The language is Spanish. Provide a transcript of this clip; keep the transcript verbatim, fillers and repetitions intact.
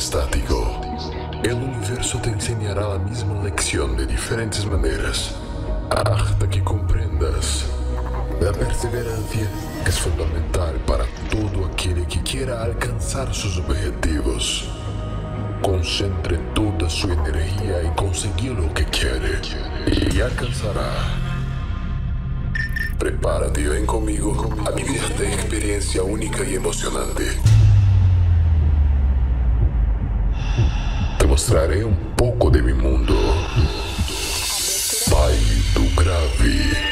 estático. El universo te enseñará la misma lección de diferentes maneras, hasta que comprendas. La perseverancia es fundamental para todo aquel que quiera alcanzar sus objetivos. Concentre toda su energía en conseguir lo que quiere y alcanzará. Prepárate y ven conmigo a vivir esta experiencia única y emocionante. Te mostraré un poco de mi mundo. Pai do Grave.